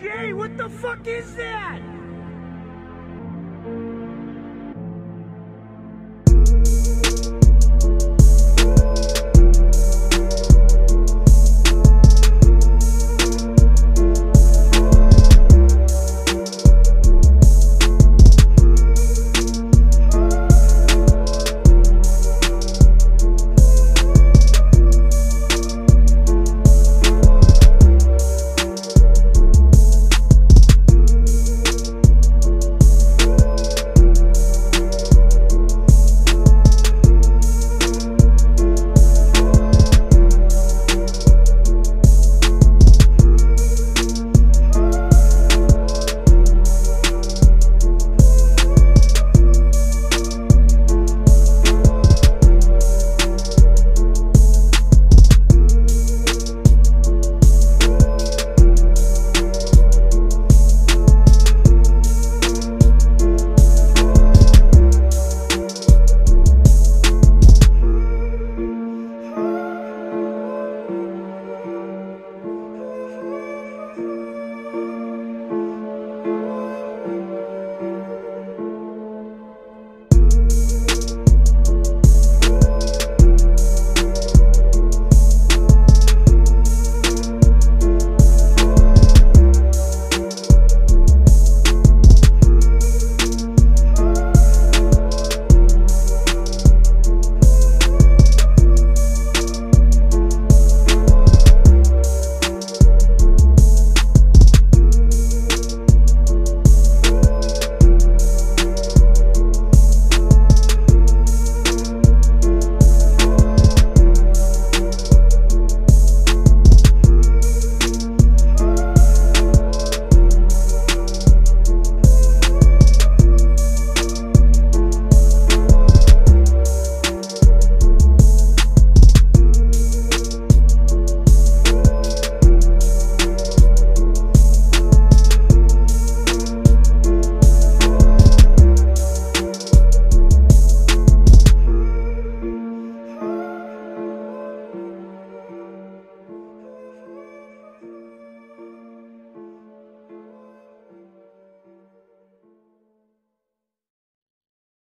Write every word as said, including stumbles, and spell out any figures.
Jay, what the fuck is that?